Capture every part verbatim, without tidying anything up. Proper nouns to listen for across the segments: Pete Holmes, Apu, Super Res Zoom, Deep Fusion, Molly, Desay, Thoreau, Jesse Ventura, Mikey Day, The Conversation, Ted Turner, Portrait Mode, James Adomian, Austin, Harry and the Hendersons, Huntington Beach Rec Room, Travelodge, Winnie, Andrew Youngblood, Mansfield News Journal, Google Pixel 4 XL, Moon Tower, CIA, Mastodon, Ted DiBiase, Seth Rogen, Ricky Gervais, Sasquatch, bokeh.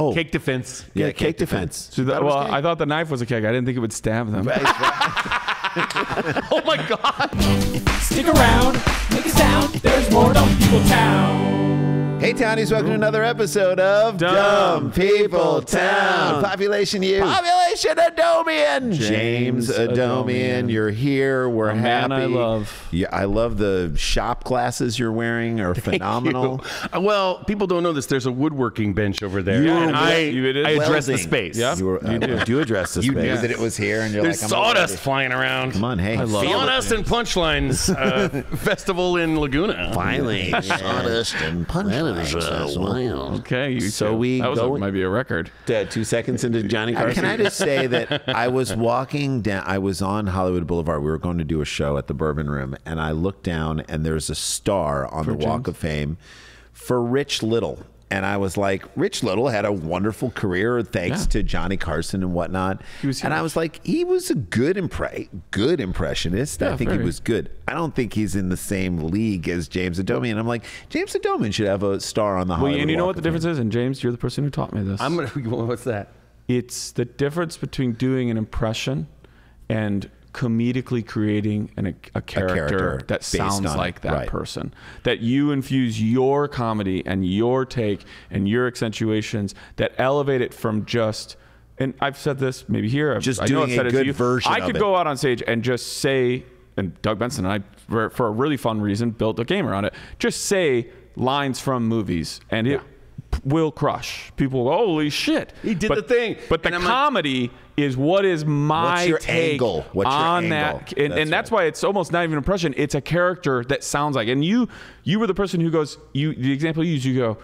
Oh. Cake defense. Yeah, yeah cake, cake defense. defense. So that, well, I thought the knife was a cake. I didn't think it would stab them. Right, right. Oh, my God. Stick around. Make a sound. There's more Dumb People Town. Hey, Townies. Welcome Ooh. to another episode of Dumb, Dumb People Town. Town. Population you. Population Adomian. James, James Adomian. Adomian. You're here. We're a happy. Man I love. Yeah, I love the shop glasses you're wearing are phenomenal. Uh, well, people don't know this. There's a woodworking bench over there. You and I, you I address the space. Yep. You, were, uh, you do. do address the space. You knew that it was here. And you're There's like, sawdust flying around. Come on, hey. I love sawdust and punchlines. Uh, festival in Laguna. Finally, yeah. Sawdust and punchlines. Uh, wow. Okay, you so too. we that was go a, might be a record. Uh, two seconds into Johnny Carson. Can I just say that I was walking down? I was on Hollywood Boulevard. We were going to do a show at the Bourbon Room, and I looked down, and there's a star on for the James? Walk of Fame for Rich Little, and I was like, Rich Little had a wonderful career thanks yeah. to Johnny Carson and whatnot. He was and I was like, he was a good impre good impressionist. Yeah, I think very. he was good. I don't think he's in the same league as James Adomian. I'm like, James Adomian should have a star on the Hollywood Well, and you know what the difference is? And James, you're the person who taught me this. I'm gonna, what's that? It's the difference between doing an impression and comedically creating an, a, character a character that sounds like it. that right. person. That you infuse your comedy and your take and your accentuations that elevate it from just, and I've said this maybe here. Just I doing know I've said a good it you. version I could of go it. out on stage and just say, and Doug Benson and I, for, for a really fun reason, built a game around it. Just say lines from movies and it yeah. will crush. People will go, holy shit. He did but, the thing. But the comedy... Like, is what is my What's your take angle? What's on your angle? that, and that's, and that's right. why it's almost not even an impression. It's a character that sounds like. And you, you were the person who goes. You, the example you use, you go.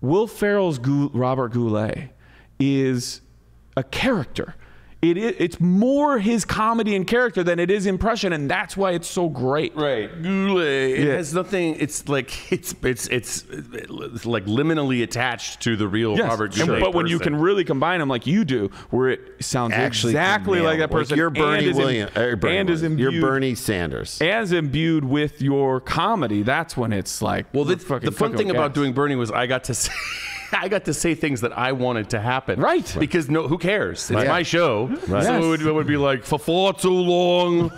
Will Ferrell's Gou Robert Goulet is a character. It is. It's more his comedy and character than it is impression, and that's why it's so great. Right, Goulet. It yeah. has nothing. It's like it's it's it's, it's like liminally attached to the real yes. Robert Goulet. And, but person. when you can really combine them, like you do, where it sounds Actually, exactly like that person. Like you're Bernie and Williams. Im Bernie and Williams. Is imbued, you're Bernie Sanders. As imbued with your comedy, that's when it's like. Well, the, the fun thing about ass. doing Bernie was I got to say. I got to say things that I wanted to happen. Right. Because no, who cares? It's right. my show. Right. So yes. it, would, it would be like, for far too long,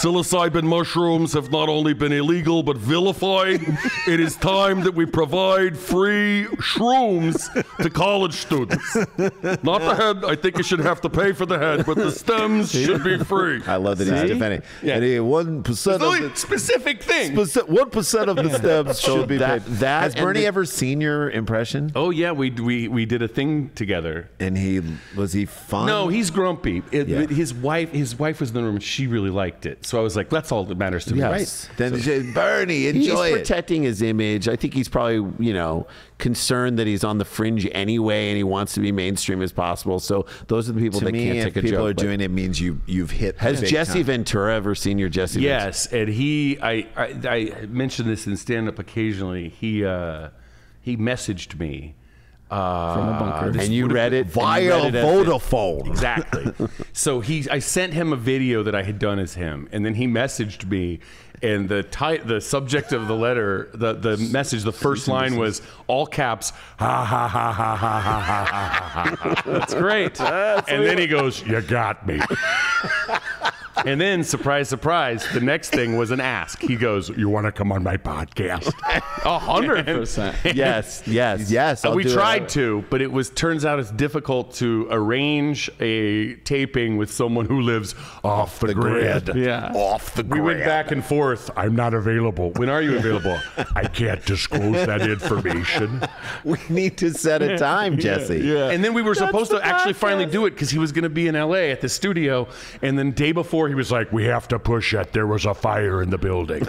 psilocybin mushrooms have not only been illegal, but vilified. It is time that we provide free shrooms to college students. Not the head. I think you should have to pay for the head, but the stems See? should be free. I love that See? he's defending. Yeah. And he, one percent it's of the... Specific thing. Speci one percent of the stems should be that, paid. That, Has Bernie the, ever seen your impression? Oh, yeah. Yeah, we, we we did a thing together, and he was he fun? No, he's grumpy. It, yeah. His wife, his wife was in the room. She really liked it, so I was like, "That's all that matters to me." Yes. Right? Then so, Bernie, enjoy he's it. He's protecting his image. I think he's probably you know concerned that he's on the fringe anyway, and he wants to be mainstream as possible. So those are the people to that me, can't take a joke. If people are doing it, means you you've hit. Has Jesse Ventura ever seen your Jesse? Yes, Ventura? and he I, I I mentioned this in stand up occasionally. He uh, he messaged me. Uh, From a bunker. And you read it via Vodafone. Exactly. So he, I sent him a video that I had done as him, and then he messaged me, and the type, the subject of the letter, the the message, the first line was all caps. Ha ha ha ha ha ha ha ha. That's great. That's and then he goes, "You got me." And then, surprise, surprise, the next thing was an ask. He goes, "You want to come on my podcast?" A hundred percent. Yes, yes, yes. I'll we tried it. to, but it was turns out it's difficult to arrange a taping with someone who lives off the, the grid. grid. Yeah, off the we grid. We went back and forth. "I'm not available." "When are you available?" "I can't disclose that information." We need to set a time, Jesse. Yeah. Yeah. And then we were That's supposed to actually podcast. finally do it because he was going to be in L A at the studio, and then day before. He was like, "We have to push it. There was a fire in the building."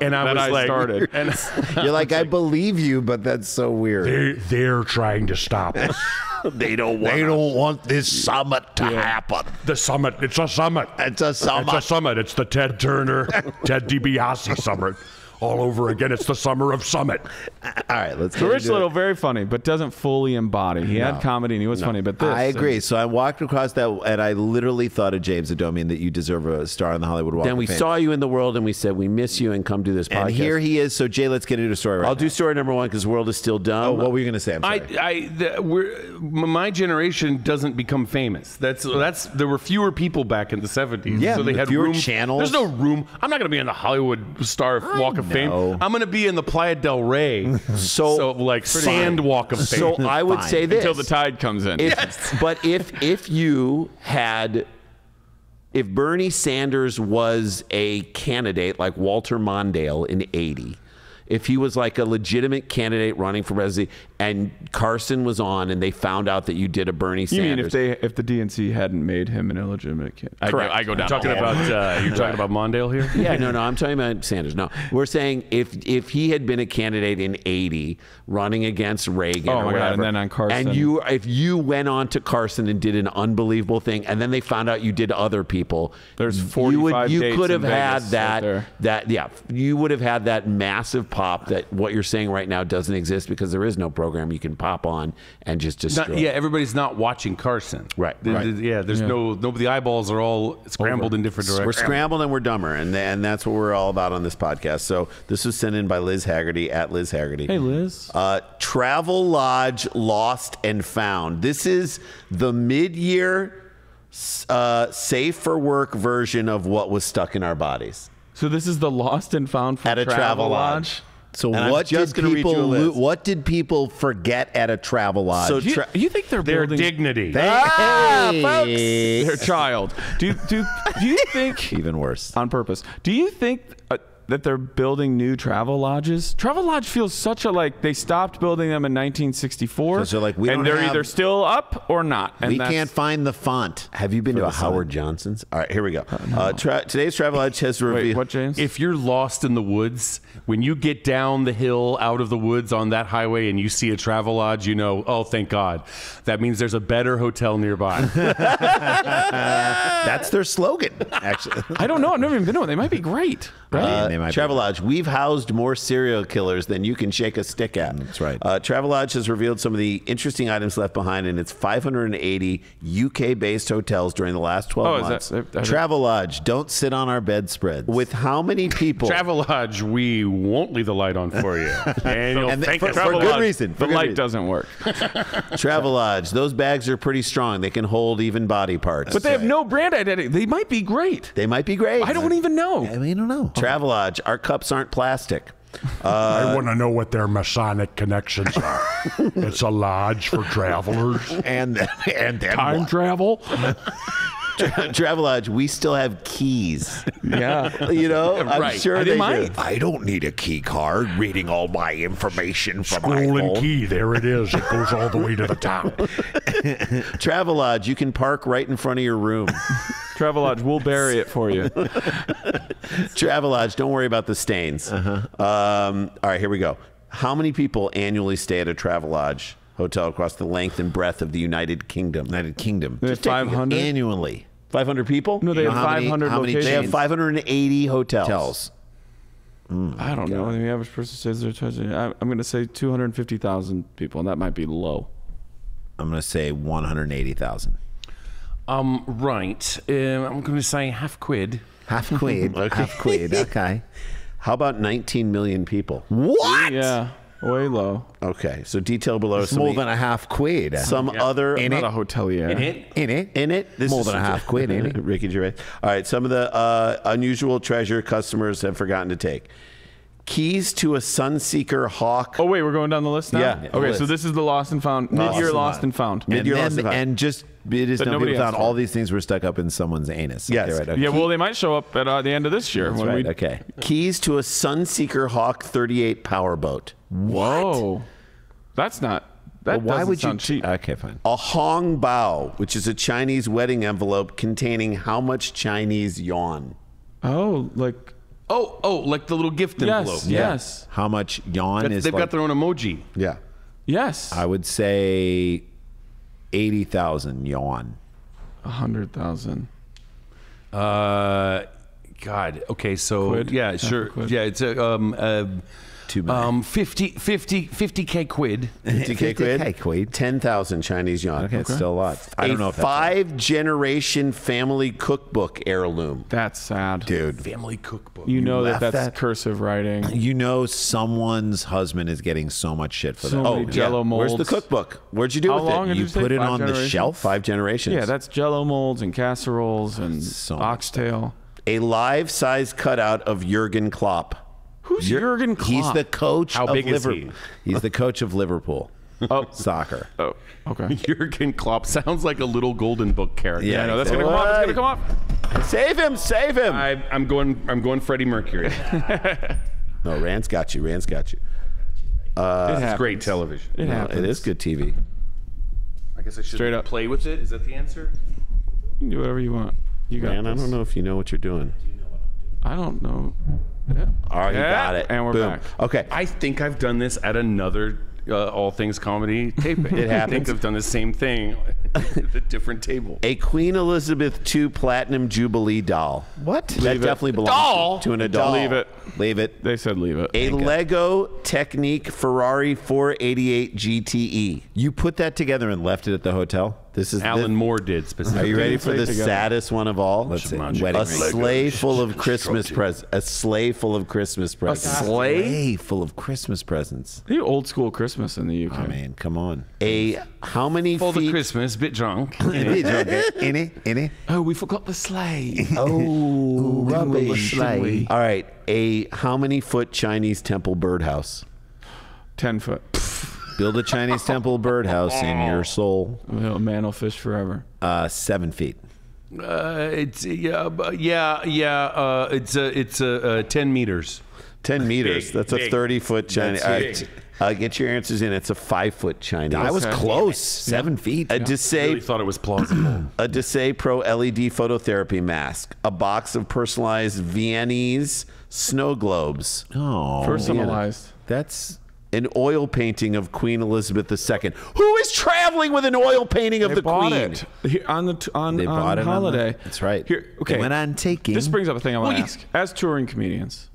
And I was I like, started. And You're like, I, I believe you, but that's so weird. They're, they're trying to stop us. They don't want They us. don't want this summit to yeah. happen. The summit. It's a summit. It's a summit. It's a summit. It's the Ted Turner, Ted DiBiase summit. all over again. It's the summer of Summit. All right, let's go. So Rich Little, it. very funny, but doesn't fully embody. He no. had comedy and he was no. funny, but this. I agree. And so I walked across that, and I literally thought of James Adomian, that you deserve a star on the Hollywood Walk of Fame. Then we saw you in the world, and we said, we miss you, and come do this podcast. And here he is. So, Jay, let's get into a story right I'll now. do story number one, because the world is still dumb. Oh, what were you going to say? I'm sorry. I, I, the, we're, my generation doesn't become famous. That's, that's, there were fewer people back in the seventies. Yeah, so they had fewer room. channels. There's no room. I'm not going to be in the Hollywood Star Walk of Fame. I'm going to be in the Playa del Rey. so, so, like, Sand Walk of Fame. So I would fine. say this. Until the tide comes in. If, yes. But if, if you had... If Bernie Sanders was a candidate like Walter Mondale in eighty, if he was like a legitimate candidate running for presidency, and Carson was on, and they found out that you did a Bernie Sanders. You mean if they, if the D N C hadn't made him an illegitimate candidate? Correct. I go, I go down. Talking about uh, you're talking about Mondale here. Yeah, no, no, I'm talking about Sanders. No, we're saying if if he had been a candidate in eighty, running against Reagan, oh or my whatever, God, and then on Carson, and you if you went on to Carson and did an unbelievable thing, and then they found out you did other people. There's forty-five you, you could have had Vegas that right that yeah, you would have had that massive pop. Pop that what you're saying right now doesn't exist, because there is no program you can pop on and just destroy. Not, yeah, everybody's not watching Carson. Right. The, right. The, yeah, there's yeah. no, no, the eyeballs are all scrambled Over. in different directions. We're scrambled and we're dumber, and, and that's what we're all about on this podcast. So this was sent in by Liz Haggerty, at Liz Haggerty. Hey, Liz. Uh, Travelodge Lost and Found. This is the mid-year uh, safe for work version of what was stuck in our bodies. So this is the lost and found from at a travel lodge. So and what did people what did people forget at a travel lodge? So you, tra you think they're their building dignity? They, ah, hey. folks, their child. Do do do you think even worse on purpose? Do you think uh, that they're building new travel lodges? Travel lodge feels such a like they stopped building them in nineteen sixty-four. So they're like, we and don't they're have, either still up or not. And we can't find the font. Have you been to a Howard Johnson's? All right, here we go. Uh, no. uh, tra today's Travelodge has revealed. Wait, what, James? If you're lost in the woods, when you get down the hill out of the woods on that highway and you see a Travelodge, you know, oh, thank God. That means there's a better hotel nearby. That's their slogan, actually. I don't know. I've never even been to one. They might be great. Right? Uh, they might Travelodge, be. we've housed more serial killers than you can shake a stick at. That's right. Uh, Travelodge has revealed some of the interesting items left behind in its five hundred eighty U K-based hotels during the last twelve oh, months. That, that, Travelodge, don't sit on our bedspreads. With how many people? Travelodge, we won't leave the light on for you. And you'll and thank for, for good reason. For the good light reason. doesn't work. Travelodge, those bags are pretty strong. They can hold even body parts. But they right. have no brand identity. They might be great. They might be great. I don't even know. I mean, I don't know. Travelodge. Our cups aren't plastic. Uh, I want to know what their Masonic connections are. It's a lodge for travelers. And, and then Time what? travel? Tra Travelodge, we still have keys. Yeah. You know, I'm right. sure they, they might. Do. I don't need a key card reading all my information from School my phone. and key, there it is. It goes all the way to the top. Travelodge, you can park right in front of your room. Travelodge, we'll bury it for you. Travelodge, don't worry about the stains. Uh-huh. um, all right, here we go. How many people annually stay at a Travelodge hotel across the length and breadth of the United Kingdom? United Kingdom. five hundred annually. five hundred people? No, they have five hundred locations. They have five hundred eighty hotels. hotels. Mm, I don't God. know. The average person says they're I'm going to say two hundred fifty thousand people, and that might be low. I'm going to say one hundred eighty thousand. Um, right. Uh, I'm going to say half quid. Half quid. okay. Half quid. Okay. How about nineteen million people? What? Yeah. Way low. Okay. So detail below. It's more than a half quid. Some yeah. other. In not it. a hotelier. In it. In it. In it. This more is than a half quid, ain't it? Ricky Gervais. All right. Some of the uh, unusual treasure customers have forgotten to take. Keys to a Sunseeker Hawk. Oh, wait. We're going down the list now? Yeah. yeah okay. List. So this is the lost and found. Mid-year lost and found. Mid-year lost and found. And just. It is nobody found all these things were stuck up in someone's anus. Yes. Okay, right, okay. Yeah, well, they might show up at uh, the end of this year. That's when right. we... Okay. Keys to a Sunseeker Hawk thirty-eight powerboat. Whoa. What? That's not... That well, why would you cheat? Okay, fine. A Hong Bao, which is a Chinese wedding envelope containing how much Chinese yuan? Oh, like... Oh, oh, like the little gift yes, envelope. Yeah. Yes. How much yuan That's, is... They've like, got their own emoji. Yeah. Yes. I would say... Eighty thousand yuan. A hundred thousand. Uh, God. Okay, so quid? yeah, sure. Oh, yeah, it's a um uh, too bad. Um fifty K quid. fifty K quid. fifty K quid. ten thousand Chinese yuan. Okay, it's okay. Still a lot. I don't know if that's five generation family cookbook heirloom. That's sad. Dude. Family cookbook. You, you know that that's that? cursive writing. You know someone's husband is getting so much shit for so that. Oh, Jello yeah. molds. Where's the cookbook? Where'd you do How with long it? You, you put it on the shelf. Five generations. Yeah, that's Jello molds and casseroles and so oxtail. A live size cutout of Jurgen Klopp. Who's Jurgen Klopp? He's the coach How of big Liverpool. Is he? He's the coach of Liverpool. Oh, soccer. Oh, okay. Jurgen Klopp sounds like a little Golden Book character. Yeah, I know that's gonna come off. It's gonna come off. Save him! Save him! I, I'm going. I'm going Freddie Mercury. No, Rand's got you. Rand's got you. Uh, it's great television. It, no, it is good T V. I guess I should Straight up. play with it. Is that the answer? You can do whatever you want. You got. Man, this. I don't know if you know what you're doing. Do you know what I'm doing? I don't know. Yeah. All right, yeah. You got it. And we're Boom. back. Okay. I think I've done this at another uh, All Things Comedy tape. It happens. I think I've done the same thing at a different table. A Queen Elizabeth two Platinum Jubilee doll. What? Leave that it. definitely belongs doll. to an adult. Leave it. Leave it. They said leave it. A Thank Lego it. Technique Ferrari four eighty-eight G T E. You put that together and left it at the hotel? This is Alan the, Moore did specifically. Are you ready for the together. saddest one of all? Let's see. A sleigh full of Christmas presents. A sleigh full of Christmas presents. A sleigh full of Christmas presents. The old school Christmas in the U K. I oh, mean, come on. A how many full feet? Full of Christmas, bit drunk. Bit drunk. Any, any. Oh, we forgot the sleigh. Oh, rubbish. We, sleigh. We? All right. A how many foot Chinese temple birdhouse? Ten foot. Build a Chinese temple birdhouse in your soul. A man will fish forever. Uh, seven feet. Uh, it's yeah, yeah, yeah. Uh, it's a, it's a, uh, ten meters. Ten meters. Big, That's big. a thirty-foot Chinese. All right. Uh, get your answers in. It's a five-foot Chinese. That's I was close. Seven yeah. feet. A yeah. Desay. I really thought it was plausible. A Desay Pro L E D phototherapy mask. A box of personalized Viennese snow globes. Oh, personalized. Vienna. That's. An oil painting of Queen Elizabeth the second. Who is traveling with an oil painting of they the bought Queen? It. Here, on the t on, they on bought it holiday. On the, that's right. Here, okay. They went on taking. This brings up a thing I want to ask. As touring comedians,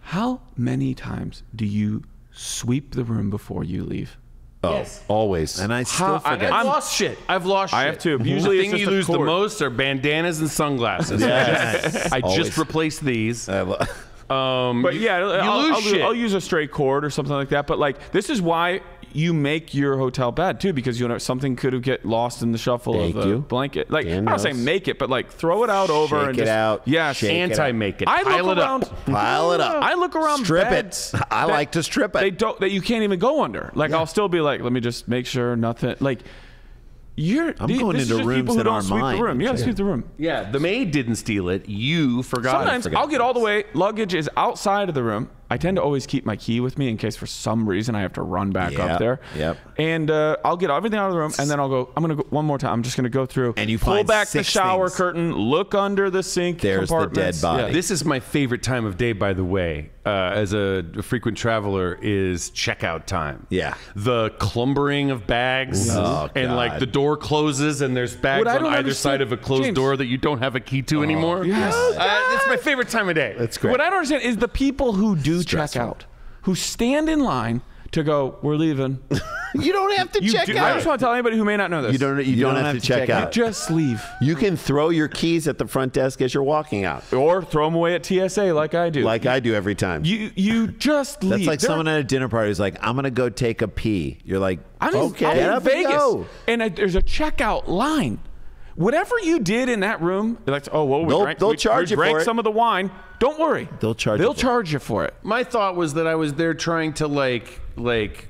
how many times do you sweep the room before you leave? Oh, yes. Always. And I still How, forget. I, I've lost shit. I've lost shit. I have too. Usually the thing you lose the most are bandanas and sunglasses. Yes. I just, I just replaced these. I love Um, but yeah, you I'll, lose I'll, shit. I'll use a stray cord or something like that. But like, this is why you make your hotel bed too, because you know something could have get lost in the shuffle Thank of the you. blanket. Like Dan I'm knows. not saying make it, but like throw it out over Shake and it just, out. Yes, anti-make it. I look around, pile it up. I look around. Strip beds it. I like to strip it. They don't that you can't even go under. Like yeah. I'll still be like, let me just make sure nothing like. You're, I'm going into rooms that aren't mine. You gotta sweep the room. Yeah, the maid didn't steal it. You forgot. Sometimes I'll get all the way. Luggage is outside of the room. I tend to always keep my key with me in case for some reason I have to run back yep, up there. Yep. And uh, I'll get everything out of the room, and then I'll go. I'm gonna go one more time. I'm just gonna go through. And you pull find back six the shower things. curtain. Look under the sink. There's the dead body. Yeah. This is my favorite time of day, by the way. Uh, as a frequent traveler, is checkout time. Yeah. The clumbering of bags, oh, and God. like the door closes, and there's bags on either understand. side of a closed James. door that you don't have a key to oh, anymore. Yes. yes. Uh, that's my favorite time of day. That's great. What I don't understand is the people who do. Check out, who stand in line to go. We're leaving. You don't have to you check do, out. I just want to tell anybody who may not know this. You don't. You, you don't, don't have, have to check, check out. out. You just leave. You can throw your keys at the front desk as you're walking out, or throw them away at T S A, like I do. Like you, I do every time. You you just leave. That's like They're, someone at a dinner party who's like, "I'm gonna go take a pee." You're like, I'm "Okay, I'm in up Vegas," go. and I, there's a checkout line. Whatever you did in that room, they're like, oh, well, we they'll, drank, they'll we, charge we drank you for some it. of the wine. Don't worry. They'll charge They'll you charge it. you for it. My thought was that I was there trying to, like, like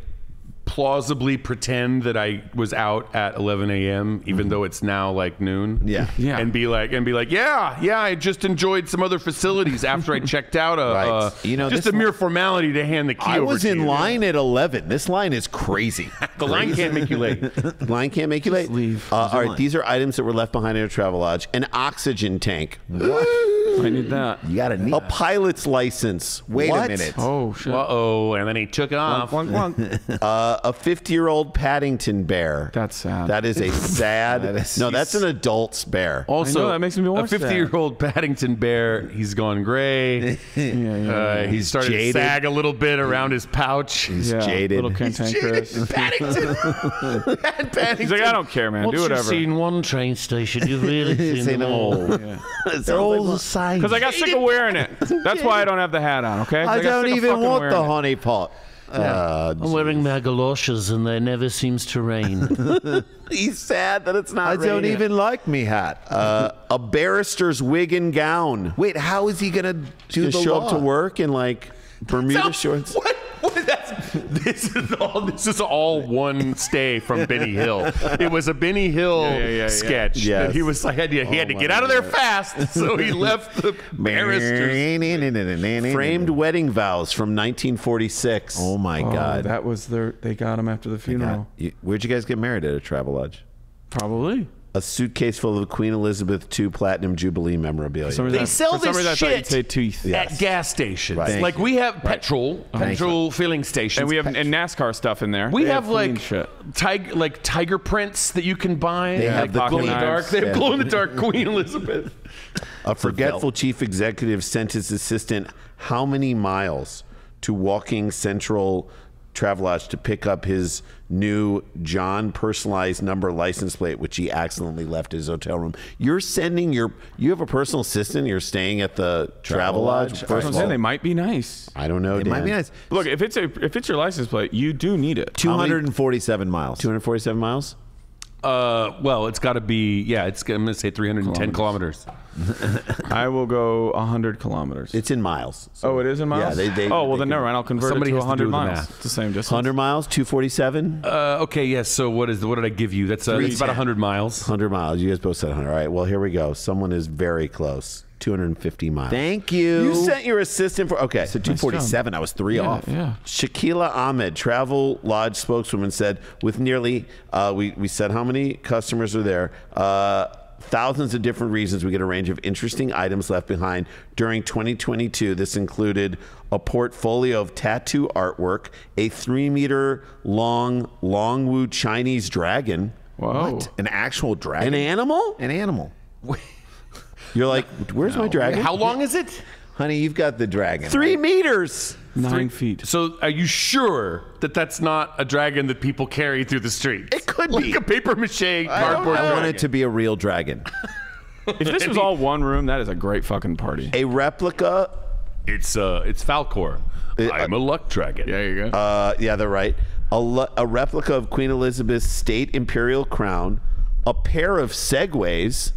plausibly pretend that I was out at eleven A M even mm-hmm. though it's now, like, noon. Yeah. yeah. And be like, and be like, yeah, yeah, I just enjoyed some other facilities after I checked out. A, right. uh, you know, just a mere formality to hand the key I over was to in you. line at eleven. This line is crazy. The line can't make you late. The line can't make you late. Leave. Uh, all right, line. These are items that were left behind in a Travelodge. An oxygen tank. What? I need that. You gotta need a pilot's license. Wait what? a minute. Oh shit. Uh oh. And then he took off. Wonk, wonk, wonk. uh, a fifty-year-old Paddington bear. That's sad. That is a sad. that is, no, that's an adult's bear. Also, I know, that makes me more sad. A fifty-year-old Paddington bear. He's gone gray. yeah, yeah, yeah. Uh, he's started jaded. to sag a little bit around his pouch. He's yeah, jaded. A little cantankerous. He's jaded. Paddington. Paddington. He's like, I don't care, man. Once do whatever. You've seen one train station, you've really seen them all. Yeah. They're all the same. Because I got sick of wearing it. That's why I don't have the hat on, okay? I, I don't even want the honey pot. Yeah. Uh, I'm wearing my galoshes and there never seems to rain. He's sad that it's not I raining. don't even like me hat. Uh, a barrister's wig and gown. Wait, how is he going to do the show law? up to work in, like, Bermuda so, shorts? What? That's, this is all. This is all one stay from Benny Hill. It was a Benny Hill yeah, yeah, yeah, sketch. Yeah. Yes. That he was. I had to. He had oh to get out God. of there fast. So he left the barristers. Framed wedding vows from nineteen forty-six. Oh my oh, God. That was their. They got him after the funeral. Got, you, where'd you guys get married at? A Travelodge? Probably. A suitcase full of Queen Elizabeth the Second Platinum Jubilee memorabilia. They sell this shit at yes. gas stations. Right. Like you. we have petrol, right. petrol Thank filling stations, and we have and NASCAR stuff in there. We they have, have like tiger, like tiger prints that you can buy. They, they have, have the glow in the dark. They have glow in the dark Queen Elizabeth. A forgetful chief executive sent his assistant how many miles to walking Central Travelodge to pick up his new John personalized number license plate, which he accidentally left his hotel room. You're sending your, you have a personal assistant, you're staying at the Travelodge. First of all, they might be nice. I don't know. It might be nice. Look, if it's a, if it's your license plate, you do need it. two hundred forty-seven miles. two hundred forty-seven miles? Uh, well, it's got to be, yeah, it's, I'm going to say three hundred ten kilometers. kilometers. I will go one hundred kilometers. It's in miles. So. Oh, it is in miles? Yeah, they, they, oh, well, then never mind. I'll convert it to one hundred miles. It's the same distance. one hundred miles, two forty-seven? Uh, okay, yes. Yeah, so what is? The, what did I give you? That's, uh, that's about one hundred miles. one hundred miles. You guys both said one hundred. All right, well, here we go. Someone is very close. two hundred fifty miles. Thank you. You sent your assistant for, okay, so two forty-seven, nice I was three yeah, off. Yeah. Shakila Ahmed, Travelodge spokeswoman, said with nearly, uh, we, we said how many customers are there, uh, thousands of different reasons we get a range of interesting items left behind. During twenty twenty-two, this included a portfolio of tattoo artwork, a three meter long Longwu Chinese dragon. Whoa. What? An actual dragon? An animal? An animal. Wait. You're like, where's no. my dragon? How long is it? Honey, you've got the dragon. Three right? meters. Nine Three. feet. So are you sure that that's not a dragon that people carry through the streets? It could like be. Like a paper mache I cardboard I want it to be a real dragon. If this was all one room, that is a great fucking party. A replica. It's, uh, it's Falcor. It, I'm uh, a luck dragon. There you go. Uh, yeah, they're right. A, a replica of Queen Elizabeth's state imperial crown. A pair of Segways.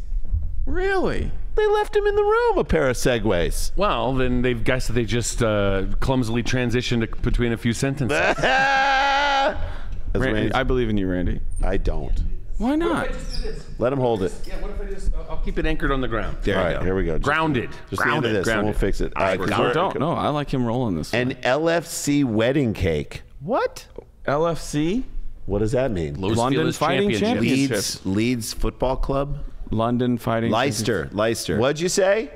Really? They left him in the room, a pair of Segways. Well, then they've guessed that they just uh, clumsily transitioned between a few sentences. Randy, I believe in you, Randy. I don't. Why not? Let him hold it. Yeah, what if I just, I'll keep it anchored on the ground. There All right, go. here we go. Just grounded. Just grounded. This grounded. And we'll fix it. I right, don't, don't. No, I like him rolling this An one. L F C wedding cake. What? L F C? What does that mean? Los London Fighting Championship. Championship. Leeds, Leeds Football Club? London Fighting Leicester, Leicester. What'd you say?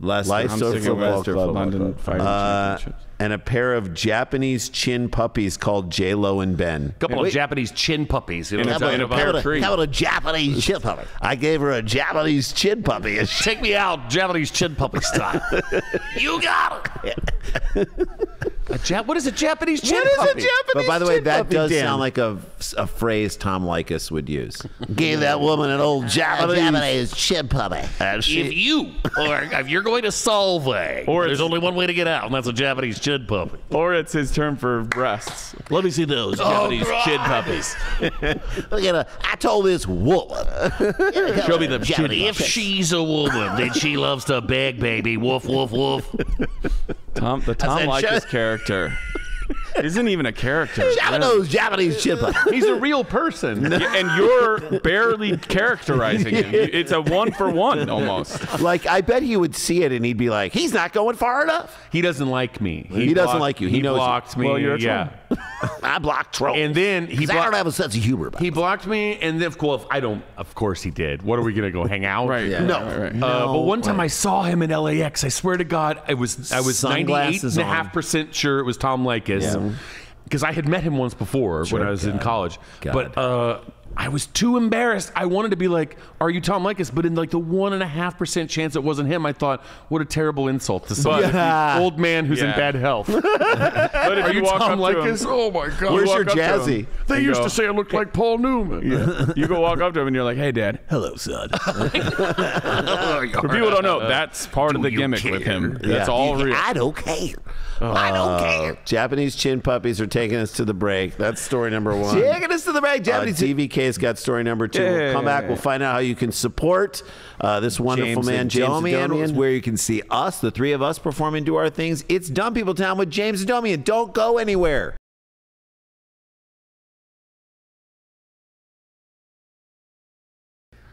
Leicester, Leicester football, Leicester club. London Fighting uh, and a pair of Japanese chin puppies called J Lo and Ben. A couple hey, of Japanese chin puppies. You know, and and a pair of a couple of Japanese chin puppies. I gave her a Japanese chin puppy. Take me out, Japanese chin puppy style. You got it. A Jap what is a Japanese chin what puppy? What is a Japanese But by the way, that does Dan. sound like a, a phrase Tom Likas would use. Gave that woman an old Japanese, Japanese chin puppy. And she, if you, or if you're going to solve a, or there's only one way to get out, and that's a Japanese chin puppy. Or it's his term for breasts. Let me see those Japanese oh, chin puppies. Look at her. I told this woman. Show me them chin puppies. If she's a woman, then she loves to beg, baby. Woof, woof, woof. Tom, the Tom Likas character isn't even a character. Jabano's Japanese chipper. He's a real person. No. And you're barely characterizing him. It's a one for one almost. Like, I bet he would see it and he'd be like, he's not going far enough. He doesn't like me. He, he blocked, doesn't like you. He, he knows blocked you. me. Well, you're a yeah. I blocked trolls. And then he blocked. I don't have a sense of humor. About he blocked me, and then of course I don't. Of course he did. What are we gonna go hang out? Right? Yeah, no. Right, right. Uh, no. But one time right. I saw him in L A X. I swear to God, I was I was ninety eight and a half percent sure it was Tom Likas, because yeah. I had met him once before sure, when I was God. in college. God. But uh, I was too embarrassed. I wanted to be like, "Are you Tom Likas?" But in like the one and a half percent chance it wasn't him, I thought, "What a terrible insult to some yeah. old man who's yeah. in bad health." But if Are you, you walk Tom up Likas? To him, oh my God! Where's your jazzy? Him, they used go, to say I looked like Paul Newman. Yeah. You go walk up to him and you're like, "Hey, Dad." Hello, son. For people who don't know, that's part do of the gimmick care? with him. Yeah. That's all real. I don't care. Uh, I don't care. Japanese chin puppies are taking us to the break. That's story number one. Taking us to the break. Japanese. Uh, T V K has got story number two. Yeah, we'll come yeah, back. Yeah. We'll find out how you can support uh, this wonderful James man, James Adomian, Adomian, where you can see us, the three of us, perform and do our things. It's Dumb People Town with James Adomian. Don't go anywhere.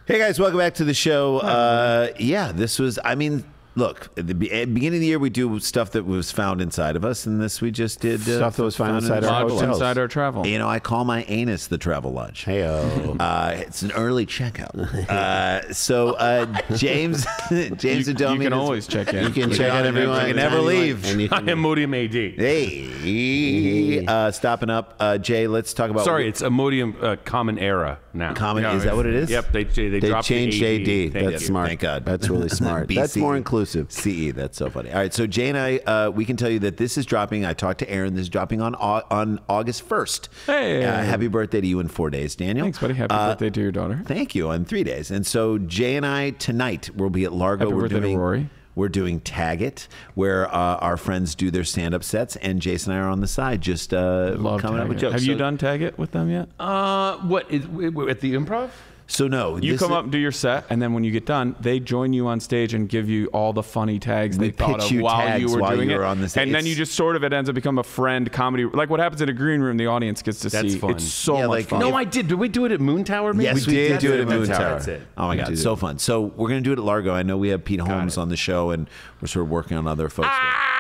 Hey, guys. Welcome back to the show. Uh, yeah, this was, I mean... Look, at the beginning of the year, we do stuff that was found inside of us, and this we just did. Uh, stuff that was found, found inside, inside our hotels. Inside our travel. You know, I call my anus the Travelodge. Hey-o. Uh, it's an early checkout. Uh, so, uh, James James Adomian. You can always check in. You can you check out everyone. You can never leave. leave. I am Modium A D. Hey. Uh, stopping up. Uh, Jay, let's talk about. Sorry, it's a Modium uh, Common Era now. Common, no, is that what it is? Yep, they, they, they dropped changed A D. That's you. smart. Thank God. That's really smart. That's more inclusive. C E, that's so funny. All right, so Jay and I, uh, we can tell you that this is dropping. I talked to Aaron. This is dropping on on August first. Hey, uh, happy birthday to you in four days, Daniel. Thanks, buddy. Happy uh, birthday to your daughter. Thank you. On three days. And so Jay and I tonight will be at Largo. Happy We're birthday doing, to Rory. We're doing Tag It, where uh, our friends do their stand-up sets, and Jason and I are on the side just uh, coming up with jokes. Have so, you done Tag It with them yet? Uh, what is, at the improv? So no, you come up and do your set, and then when you get done, they join you on stage and give you all the funny tags they thought of while you were doing it. On the stage. And then you just sort of it ends up become a friend comedy, like what happens in a green room. The audience gets to see. It's so much fun. No, I did. Did we do it at Moon Tower? Maybe? Yes, we did do it at Moon Tower. That's it. Oh my God, it's so fun. So we're gonna do it at Largo. I know we have Pete Holmes on the show, and we're sort of working on other folks. Ah!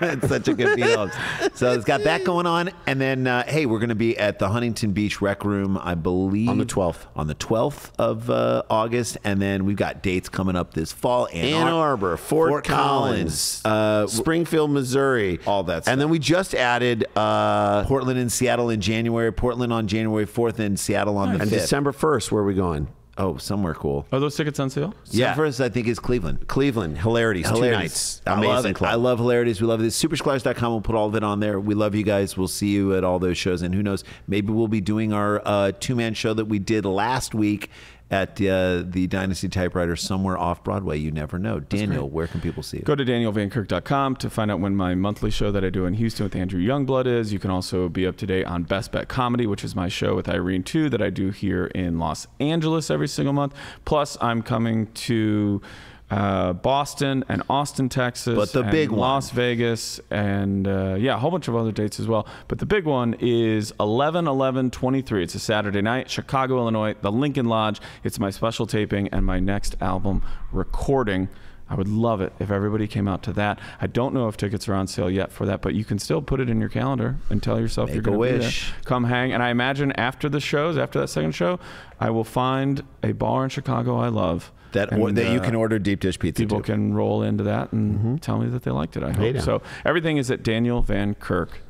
It's such a good feel. So it's got that going on, and then uh, hey, we're going to be at the Huntington Beach Rec Room, I believe, on the twelfth, on the twelfth of uh, August, and then we've got dates coming up this fall: Ann, Ann Arbor, Fort, Fort Collins, Collins uh, Springfield, Missouri, all that stuff. And then we just added uh, Portland and Seattle in January. Portland on January fourth, and Seattle on the fifth. And December first, where are we going? Oh, somewhere cool. Are those tickets on sale? Yeah. First, I think, is Cleveland. Cleveland. Hilarities. Hilarities. Two nights. Amazing. I love, it. I love Hilarities. We love this. Supersplash dot com. We'll put all of it on there. We love you guys. We'll see you at all those shows. And who knows, maybe we'll be doing our uh, two-man show that we did last week at uh, the Dynasty Typewriter somewhere off Broadway. You never know. Daniel, where can people see it? Go to daniel van kirk dot com to find out when my monthly show that I do in Houston with Andrew Youngblood is. You can also be up to date on Best Bet Comedy, which is my show with Irene too that I do here in Los Angeles every single month. Plus, I'm coming to uh, Boston and Austin, Texas. But the big one. Las Vegas and, uh, yeah, a whole bunch of other dates as well. But the big one is eleven eleven twenty-three. It's a Saturday night, Chicago, Illinois, the Lincoln Lodge. It's my special taping and my next album recording. I would love it if everybody came out to that. I don't know if tickets are on sale yet for that, but you can still put it in your calendar and tell yourself Make you're going to be there. Come hang. And I imagine after the shows, after that second show, I will find a bar in Chicago I love. That, and, or, that uh, you can order deep dish pizza. People too. can roll into that and mm-hmm. tell me that they liked it. I hope so. Everything is at daniel van kirk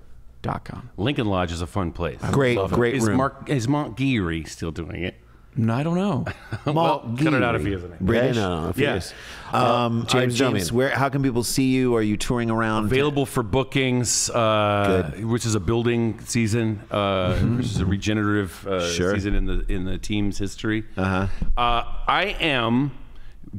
dot com. Lincoln Lodge is a fun place. I great, great it. room. Is Mark is Montgomery still doing it? No, I don't know. well, cut it out if he isn't. British? Yeah, no, no, if yeah. he is. Um, James, uh, James where, how can people see you? Are you touring around? Available for bookings, uh, which is a building season, uh, mm-hmm. which is a regenerative uh, sure. season in the in the team's history. Uh-huh. Uh, I am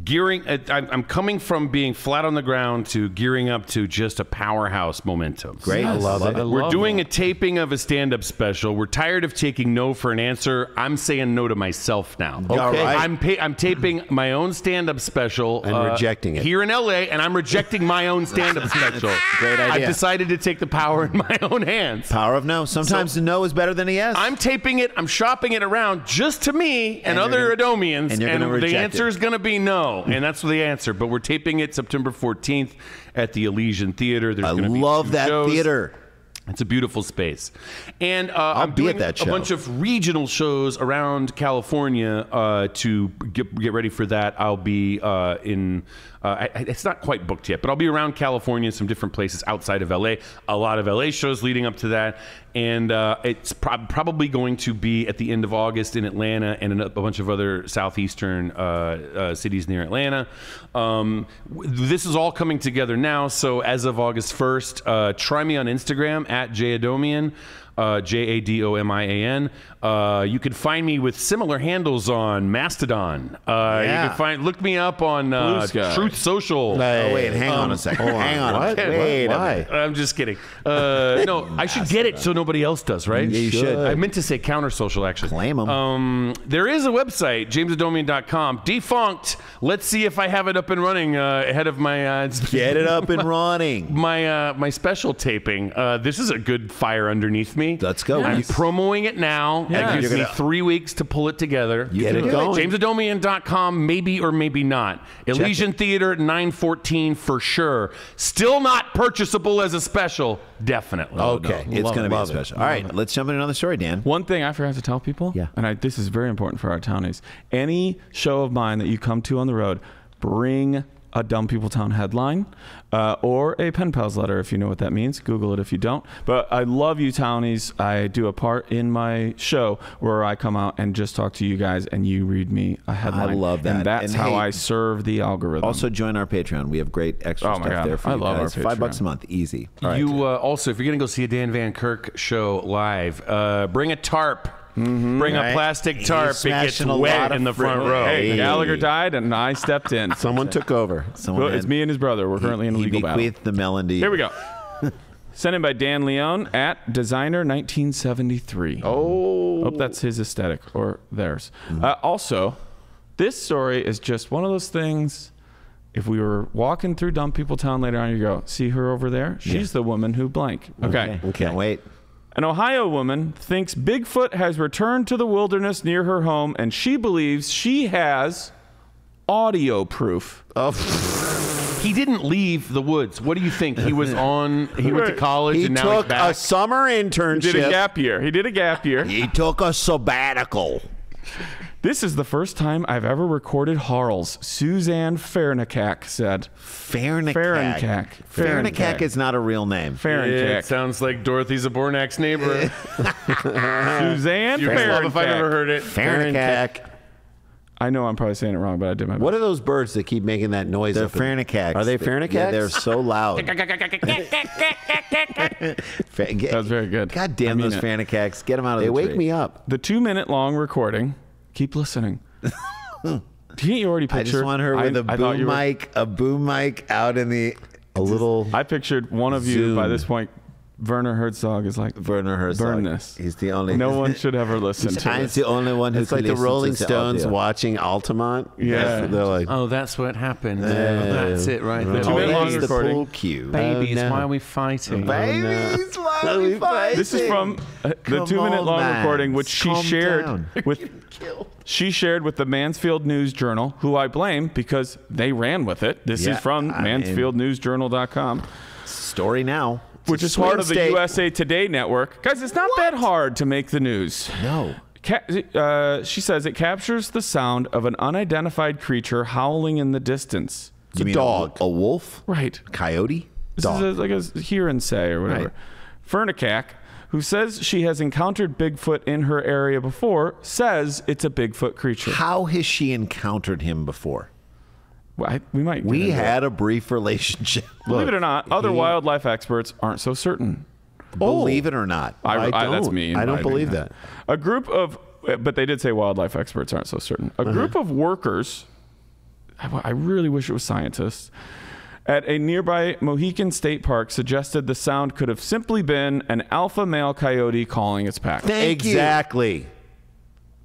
gearing. Uh, I'm, I'm coming from being flat on the ground to gearing up to just a powerhouse momentum. Great, yes. I love it. I love We're doing it. a taping of a stand-up special. We're tired of taking no for an answer. I'm saying no to myself now. Okay, right. I'm pa I'm taping my own stand-up special and uh, rejecting it here in L A, and I'm rejecting my own stand-up special. Great idea. I've decided to take the power in my own hands. Power of no. Sometimes so, the no is better than a yes. I'm taping it. I'm shopping it around just to me and, and other gonna, Adomians, and, and the answer it. is going to be no. And that's the answer. But we're taping it September fourteenth at the Elysian Theater. There's I gonna be love that shows. theater. It's a beautiful space. And uh, I'll I'm be doing at that show. a bunch of regional shows around California uh, to get, get ready for that. I'll be uh, in, uh, I, it's not quite booked yet, but I'll be around California, some different places outside of L A. A lot of L A shows leading up to that. And uh, it's pro probably going to be at the end of August in Atlanta and a bunch of other southeastern uh, uh, cities near Atlanta. Um, this is all coming together now. So as of August first, uh, try me on Instagram at J Adomian, uh, J A D O M I A N. Uh, you can find me with similar handles on Mastodon. Uh, yeah. You can find, look me up on uh, Truth Social. Like, oh, wait, hang um, on a second. Hold on. Hang on. What? Wait, why? I'm just kidding. Uh, no, I should get it so nobody else does, right? Yeah, you should. I meant to say Counter Social, actually. Claim them. Um, there is a website, james adomian dot com, defunct. Let's see if I have it up and running uh, ahead of my. Uh, get it up and running. My uh, my special taping. Uh, this is a good fire underneath me. Let's go. Nice. I'm promoing it now. Yeah. That gives me three weeks to pull it together. You get it going. james adomian dot com, maybe or maybe not. Elysian Theater, nine fourteen for sure. Still not purchasable as a special. Definitely. Okay. No. It's going to be a special. It. All right. It. Let's jump into another story, Dan. One thing I forgot to tell people, yeah. and I, this is very important for our townies, any show of mine that you come to on the road, bring a Dumb People Town headline uh, or a pen pals letter if you know what that means. Google it if you don't. But I love you townies. I do a part in my show where I come out and just talk to you guys and you read me a headline. I love that. And that's and how hey, I serve the algorithm. Also join our Patreon. We have great extra oh my stuff God. there for I you love guys. Our Five bucks a month. Easy. Right. You uh, also, if you're going to go see a Dan Van Kirk show live, uh, bring a tarp. Mm-hmm, Bring right? a plastic tarp. It gets wet in the front row. Hey, Gallagher died, and I stepped in. Someone took over. Someone well, it's me and his brother. We're he, currently in a legal battle. He bequeathed the melody. Here we go. Sent in by Dan Leone at Designer nineteen seventy-three. Oh, hope that's his aesthetic or theirs. Mm-hmm. uh, also, this story is just one of those things. If we were walking through Dumb People Town later on, you go see her over there. She's yeah. the woman who blank. Okay, okay. Can't wait. An Ohio woman thinks Bigfoot has returned to the wilderness near her home, and she believes she has audio proof. Of He didn't leave the woods. What do you think? He was on, he went to college he and now he's back. He took a summer internship. He did a gap year. He did a gap year. He took a sabbatical. This is the first time I've ever recorded Harls, Suzanne Farnakak said. Farnakak. Farnakak. Farnakak is not a real name. Farnakak. It sounds like Dorothy Zabornak's neighbor. Suzanne You're Farnakak. Love if I never heard it. Farnakak. I know I'm probably saying it wrong, but I did my best. What are those birds that keep making that noise? They're Farnakaks. Are they Farnakaks? Yeah, they're so loud. That was very good. God damn I mean those Farnakaks. Get them out of they the They wake tree. me up. The two-minute-long recording. Keep listening. Can't you already picture? I just want her with I, a boom mic, were, a boom mic out in the a little. I pictured one of zoom. you by this point. Werner Herzog is like Werner Herzog. Burn this. He's the only. No one should ever listen to it. He's the only one who's like the Rolling Stones watching Altamont. Yeah, yeah. They're like, oh, that's what happened. Uh, that's it, right? There. Two minute long recording. Babies, oh, no. why are we fighting? Babies, oh, no. why are we fighting? This is from uh, the two-minute long man. recording, which Calm she shared down. with. She shared with the Mansfield News Journal, who I blame because they ran with it. This yeah, is from mansfield news journal dot com. Story now. Which is part of the U S A Today network. Guys, it's not that hard to make the news. No. Uh, she says it captures the sound of an unidentified creature howling in the distance. It's a dog. A wolf? Right. A coyote? This dog. is a, like a hear and say or whatever. Right. Farnakak, who says she has encountered Bigfoot in her area before, says it's a Bigfoot creature. How has she encountered him before? Well, I, we might. We had it. a brief relationship. Believe Look, it or not, other he, wildlife experts aren't so certain. Believe oh, it or not, I, I, I don't. That's me. I don't believe that. that. A group of, but they did say wildlife experts aren't so certain. A group uh-huh. of workers. I, I really wish it was scientists. At a nearby Mohican State Park, suggested the sound could have simply been an alpha male coyote calling its pack. Thank exactly. You.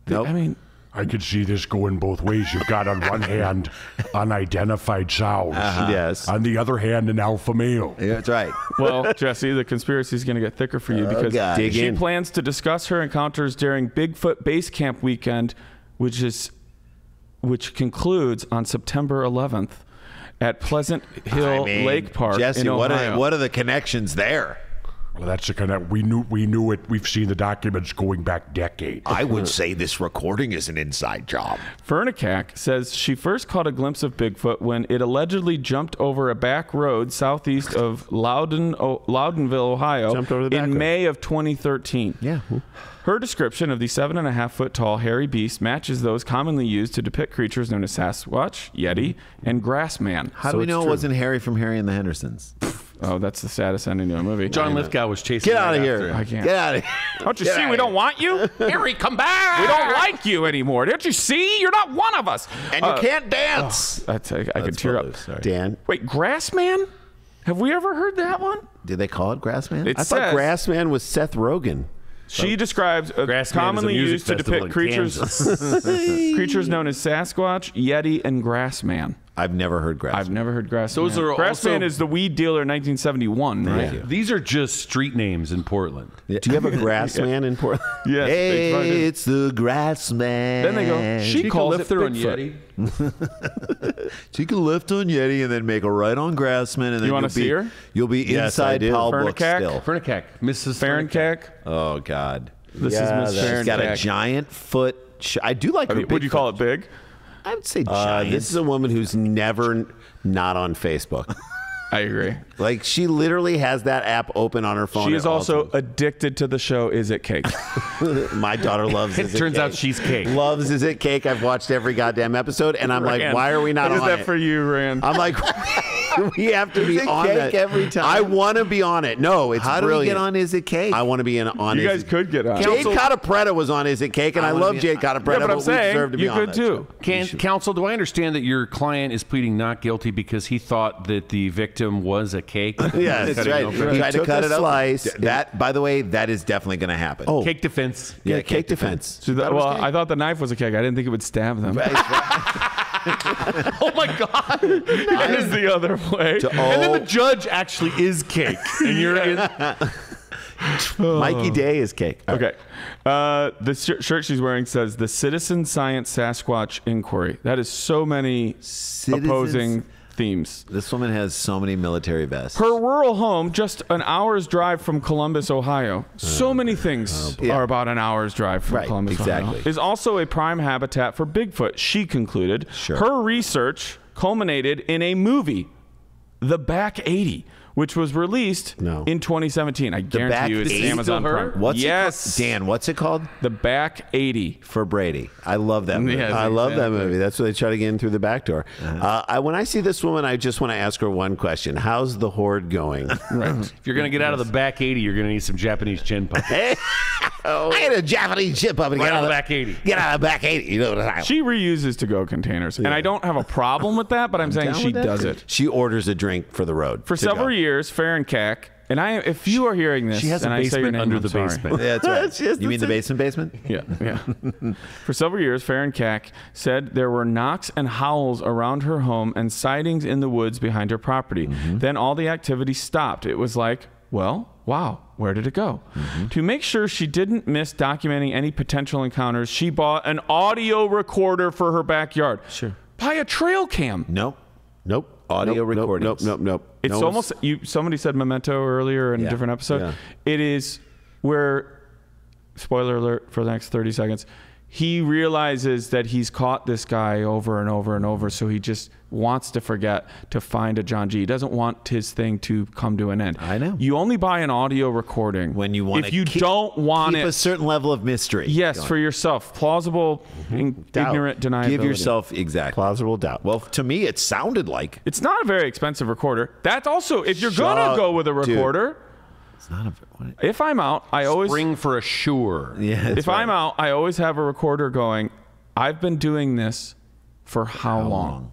The, nope. I mean. I could see this going both ways. You've got on one hand unidentified sounds. Uh-huh. Yes. On the other hand, an alpha male. Yeah, that's right. Well, Jesse, the conspiracy is going to get thicker for you oh, because God. she in. plans to discuss her encounters during Bigfoot Base Camp weekend, which is which concludes on September eleventh at Pleasant Hill I mean, Lake Park. Jesse, in Ohio. What are, what are the connections there? Well, that's the kind of, we knew we knew it. We've seen the documents going back decades. I would say this recording is an inside job. Farnakak says she first caught a glimpse of Bigfoot when it allegedly jumped over a back road southeast of Loudon, o Loudonville, Ohio, jumped over the back in May of twenty thirteen. Yeah. Her description of the seven and a half foot tall hairy beast matches those commonly used to depict creatures known as Sasquatch, Yeti, and Grassman. How do we know it wasn't Harry from Harry and the Hendersons? Oh, that's the saddest ending to a movie. John Lithgow was chasing. Get out of here! I can't. Get out of here! Don't you see? We don't want you. Harry, come back! We don't like you anymore. Don't you see? You're not one of us, and uh, you can't dance. Oh, that's, I, I could tear up. Sorry. Dan, wait, Grassman? Have we ever heard that one? Did they call it Grassman? It I says, thought Grassman was Seth Rogen. She so, describes a commonly a used to depict creatures creatures known as Sasquatch, Yeti, and Grassman. I've never heard Grassman. I've never heard Grassman. Those are Grassman is the weed dealer in nineteen seventy-one, right? Yeah. These are just street names in Portland. Yeah. Do you have a Grassman yeah. in Portland? Yeah. Hey, hey, it's the Grassman. Then they go, she, she calls it Bigfoot. She can lift on Yeti and then make a right on Grassman, and then you want to see her? You'll be yes, inside Powell Books still. Farnakak, Missus Farnakak. Oh God, this yeah, is Missus Farnakak. She's got a giant foot. I do like. I mean, her big would you foot. call it big? I would say giant. Uh, this is a woman who's never not on Facebook. I agree. Like, she literally has that app open on her phone. She is also addicted to the show Is It Cake? My daughter loves Is It Cake. It turns out she's cake. Loves Is It Cake. I've watched every goddamn episode, and I'm like, why are we not on it? I did that for you, Rand. I'm like, we have to be on it every time. I want to be on it. No, it's brilliant. How do we get on Is It Cake? I want to be in on it. You guys could get on. Jade Cotapretta was on Is It Cake, and I love Jade Cotapretta, but we deserve to be on it. You could too. Counsel, do I understand that your client is pleading not guilty because he thought that the victim was a cake? Yeah, that's right. He tried to cut it up. Slice. That, by the way, that is definitely going to happen. Oh, cake defense. Yeah, yeah, cake, cake defense. defense. So that, well, cake. I thought the knife was a cake. I didn't think it would stab them. Right, right. Oh my God! That is the other way. And then the judge actually is cake, and you're in. Mikey Day is cake. All okay. Right. Uh, the sh shirt she's wearing says the Citizen Science Sasquatch Inquiry. That is so many Citizens opposing themes. This woman has so many military vests. Her rural home, just an hour's drive from Columbus, Ohio. Oh, so many things oh, are about an hour's drive from right, Columbus, exactly. Ohio. Is also a prime habitat for Bigfoot, she concluded. Sure. Her research culminated in a movie, The Back eighty, which was released no. in twenty seventeen. I the guarantee back you it's Amazon Prime. What's yes. It Dan, what's it called? The Back eighty. For Brady. I love that movie. Yes, I love exactly. that movie. That's what they try to get in through the back door. Uh-huh. uh, I, when I see this woman, I just want to ask her one question. How's the horde going? Right. If you're going to get out of the Back eighty, you're going to need some Japanese chin puppets. Oh. I had a Japanese chin puppet. Get right out of the Back eighty. Get out of the Back eighty. You know what I mean? She reuses to-go containers. Yeah. And I don't have a problem with that, but I'm, I'm saying she does it. She orders a drink for the road. For several years. Years, Farnakak, and I. If you are hearing this, she has a basement under the basement. Yeah, that's right. You mean the basement basement? Yeah, yeah. For several years, Farnakak said there were knocks and howls around her home and sightings in the woods behind her property. Mm-hmm. Then all the activity stopped. It was like, well, wow, where did it go? Mm-hmm. To make sure she didn't miss documenting any potential encounters, she bought an audio recorder for her backyard. Sure. Buy a trail cam. Nope. Nope. Audio nope, recordings. Nope, nope, nope. nope. It's no almost you. Somebody said Memento earlier in yeah, a different episode. Yeah. It is where, spoiler alert for the next thirty seconds, he realizes that he's caught this guy over and over and over, so he just wants to forget to find a John G. He doesn't want his thing to come to an end. I know. You only buy an audio recording when you want. If you keep, don't want keep it, a certain level of mystery. Yes, going. for yourself, plausible, mm-hmm. ignorant deniability. Give yourself exact plausible doubt. Well, to me, it sounded like it's not a very expensive recorder. That's also if you're Shut gonna go with a recorder. Dude. It's not a, what, if I'm out, I always spring for a sure. Yeah. If right. I'm out, I always have a recorder going. I've been doing this for how, how long? long?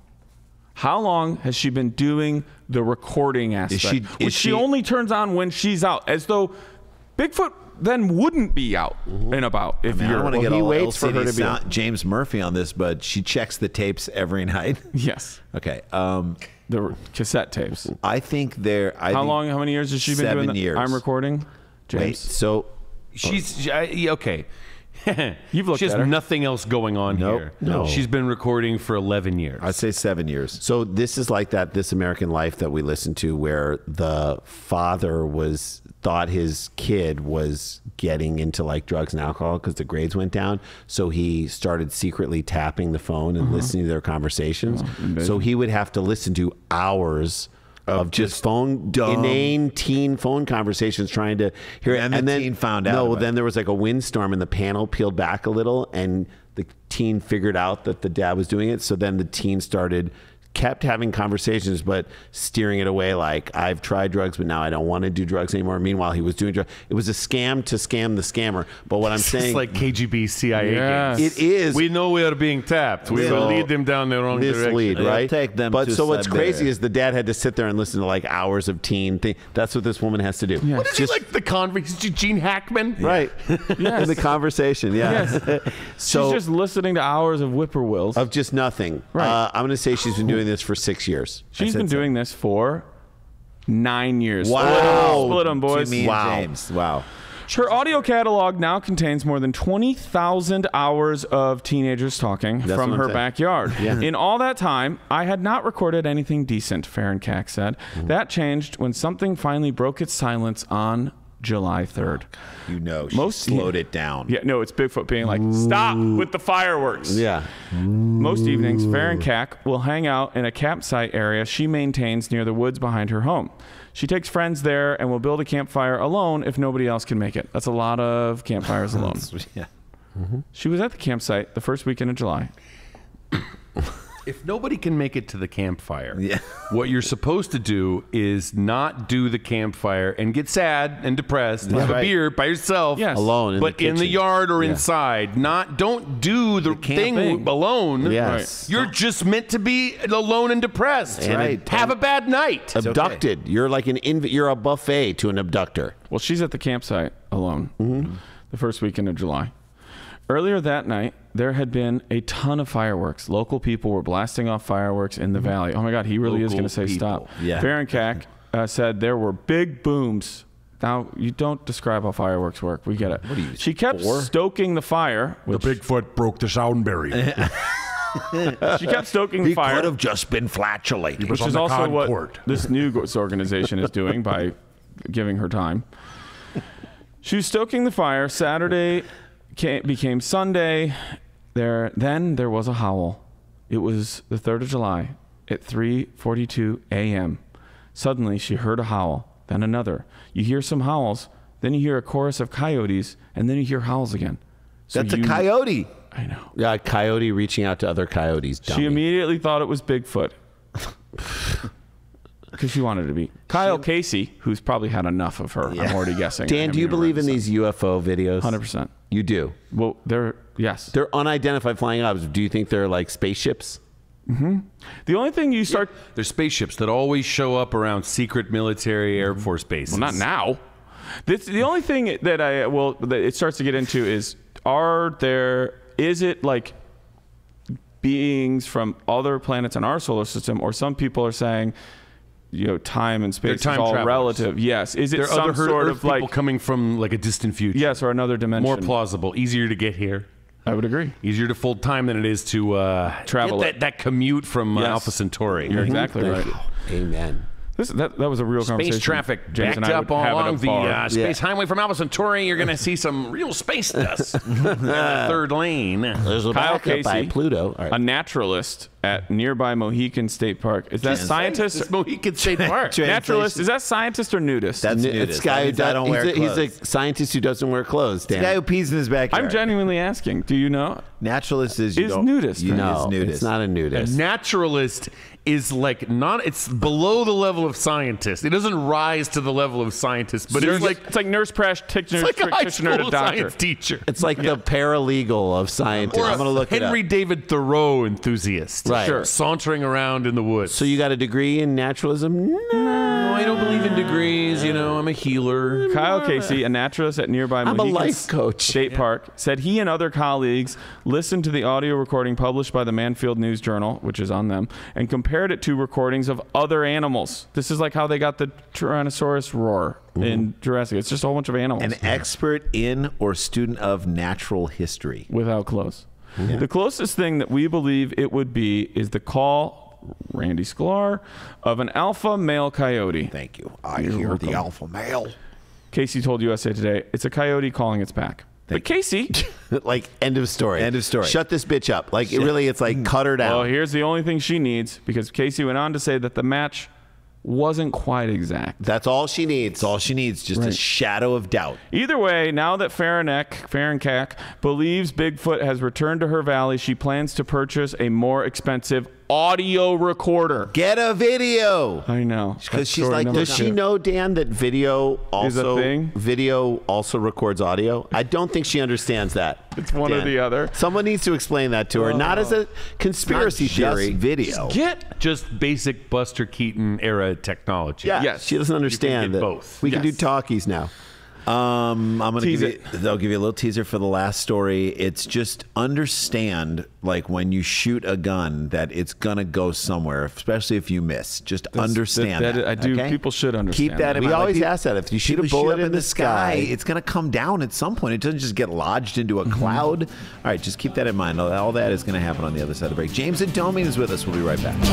How long has she been doing the recording aspect? Is she, is which she, she only turns on when she's out, as though Bigfoot then wouldn't be out Ooh. and about. If I mean, you're, I want to well, get all waits for her to be out. James Murphy on this, but she checks the tapes every night. Yes. Okay. Um, the cassette tapes. I think they're. I how think long? How many years has she been doing? Seven years. I'm recording. James. Wait, so she's she, I, okay. You've looked. She has at her. nothing else going on nope, here. No, she's been recording for eleven years. I'd say seven years. So this is like that This American Life that we listened to, where the father was thought his kid was getting into like drugs and alcohol because the grades went down. So he started secretly tapping the phone and uh-huh. listening to their conversations. Uh-huh. So he would have to listen to hours Of, of just, just phone, dumb. inane teen phone conversations trying to hear it. And, and the then, teen found out. No, then it. there was like a windstorm and the panel peeled back a little and the teen figured out that the dad was doing it. So then the teen started, kept having conversations, but steering it away like, I've tried drugs, but now I don't want to do drugs anymore. Meanwhile, he was doing drugs. It was a scam to scam the scammer. But what I'm saying. It's like K G B, C I A. Yes. It is. We know we are being tapped. We will lead them down the wrong mislead, direction. Mislead, right? Take them but to so what's crazy there. is the dad had to sit there and listen to like hours of teen thing. That's what this woman has to do. Yes. What is Just, he like? The Conversation? Gene Hackman? Yeah. Right. Yes. The Conversation, yeah. Yes. So, she's just listening to hours of whippoorwills. Of just nothing. Right. Uh, I'm going to say she's been doing this for six years. She's been doing so. this for nine years. Wow. Split them, boys. Me and wow. James. Wow. Her audio catalog now contains more than twenty thousand hours of teenagers talking That's from her backyard. Yeah. In all that time, I had not recorded anything decent, Farnakak said. Mm-hmm. That changed when something finally broke its silence on July third. You know, she Most, slowed it down. Yeah, no, it's Bigfoot being like, stop with the fireworks. Yeah. Most evenings, Farnakak will hang out in a campsite area she maintains near the woods behind her home. She takes friends there and will build a campfire alone if nobody else can make it. That's a lot of campfires alone. Yeah. Mm-hmm. She was at the campsite the first weekend of July. If nobody can make it to the campfire, yeah. what you're supposed to do is not do the campfire and get sad and depressed and yeah, have right. a beer by yourself, yes. alone, in but the in the yard or yeah. inside. Not don't do the, the thing camping. alone. Yes. Right. You're just meant to be alone and depressed. And right. Have a bad night. Abducted. Okay. You're like an inv you're a buffet to an abductor. Well, she's at the campsite alone. Mm-hmm. The first weekend of July. Earlier that night, there had been a ton of fireworks. Local people were blasting off fireworks in the mm-hmm. valley. Oh my God, he really Local is going to say people. stop. Yeah. Farnakak uh, said there were big booms. Now, you don't describe how fireworks work. We get it. What are you, she kept four? stoking the fire. Which, the Bigfoot broke the sound barrier. She kept stoking the fire. He could have just been flatulating. Which is also Concord. what this news organization is doing by giving her time. She was stoking the fire Saturday... became Sunday. There, then there was a howl. It was the third of July at three forty-two a m Suddenly, she heard a howl, then another. You hear some howls, then you hear a chorus of coyotes, and then you hear howls again. So That's you, a coyote. I know. Yeah, a coyote reaching out to other coyotes. Dummy. She immediately thought it was Bigfoot. Because she wanted to be. Kyle she, Casey, who's probably had enough of her. Yeah. I'm already guessing. Dan, do you believe in these U F O videos? one hundred percent. You do? Well, they're, yes. They're unidentified flying objects. Do you think they're like spaceships? Mm-hmm. The only thing you start... Yeah. They're spaceships that always show up around secret military Air Force bases. Well, not now. This, the only thing that I, well, that it starts to get into is, are there, is it like... beings from other planets in our solar system, or some people are saying... You know, time and space time is all travelers. relative. Yes, is it there some other sort Earth of people like coming from like a distant future? Yes, or another dimension. More plausible, easier to get here. I would agree. Easier to fold time than it is to uh, travel that, that commute from yes. Alpha Centauri. You're exactly right. You. Amen. This, that, that was a real space conversation. Space traffic James backed up all along the uh, space yeah. highway from Alpha Centauri. You're going to see some real space dust in the third lane. There's a Kyle Casey, by Pluto. Right. A naturalist at nearby Mohican State Park. Is that Trans scientist? It's Mohican State Park. Naturalist. Is that scientist or nudist? That's nudist. It's guy who doesn't wear clothes. He's a scientist who doesn't wear clothes. Damn. It's a guy who pees in his backyard. I'm genuinely asking. Do you know? Naturalist is you is don't, nudist. You know, is nudist. It's not a nudist. A naturalist is like not. It's below the level of scientist. It doesn't rise to the level of scientist. But so it's like it's like nurse practitioner, it's like practitioner a high school to doctor. Science teacher. It's like yeah. the paralegal of scientists. Or I'm gonna look Henry it up. David Thoreau enthusiast. Right. Right. Sure. Sauntering around in the woods. So you got a degree in naturalism? No, no I don't believe in degrees. You know, I'm a healer. Kyle no. Casey, a naturalist at nearby I'm Mohican a life coach. State yeah. Park, said he and other colleagues listened to the audio recording published by the Mansfield News Journal, which is on them, and compared it to recordings of other animals. This is like how they got the Tyrannosaurus roar. Ooh. In Jurassic. It's just a whole bunch of animals. An expert in or student of natural history. Without clothes. Yeah. The closest thing that we believe it would be is the call, Randy Sklar, of an alpha male coyote. Thank you. I You're hear welcome. the alpha male. Casey told U S A Today, it's a coyote calling its pack. Thank but Casey. Like, end of story. End of story. Shut this bitch up. Like, it really, it's like, cut her down. Well, here's the only thing she needs, because Casey went on to say that the match wasn't quite exact. That's all she needs. That's all she needs, just right. a shadow of doubt. Either way, now that Farnakak, Farnakak believes Bigfoot has returned to her valley, she plans to purchase a more expensive audio recorder. Get a video. I know. Because she's like, does she know, Dan, that video also, thing? video also records audio? I don't think she understands that. It's one Dan. or the other. Someone needs to explain that to her. Uh, Not as a conspiracy theory. Just video. Just get just basic Buster Keaton era technology. Yeah. Yes. She doesn't understand that. Both. We yes. can do talkies now. Um, I'm gonna give you, they'll give you a little teaser for the last story. It's just understand, like, when you shoot a gun, that it's gonna go somewhere, especially if you miss. Just That's, understand that, that, that. I do. Okay? People should understand. Keep that, that. in mind. We like, always people, ask that if you shoot a bullet shoot in, in the sky, sky, it's gonna come down at some point. It doesn't just get lodged into a cloud. All right, just keep that in mind. All, all that is gonna happen on the other side of the break. James Adomian is with us. We'll be right back.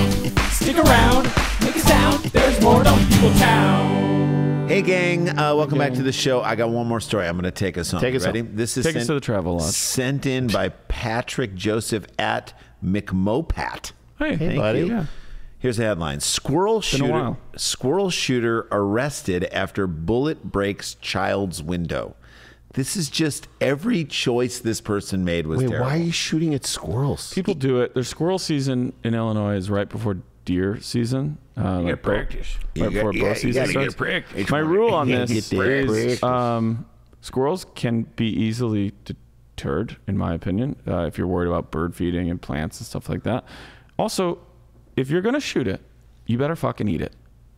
Stick around, make a sound. There's more Dumb People Town. Hey, gang. Uh, welcome hey, gang. back to the show. I got one more story. I'm going to take us home. Take us Ready? Home. This is take sent, us to the Travelodge. Sent in by Patrick Joseph at McMopat. Hey, hey buddy. You. Yeah. Here's the headline. Squirrel shooter, squirrel shooter arrested after bullet breaks child's window. This is just every choice this person made was Wait, terrible. Why are you shooting at squirrels? People do it. Their squirrel season in Illinois is right before deer season. Uh, you like practice. Right you before got, bow season you starts. Practice. My rule on this is um, squirrels can be easily deterred, in my opinion, uh, if you're worried about bird feeding and plants and stuff like that. Also, if you're going to shoot it, you better fucking eat it.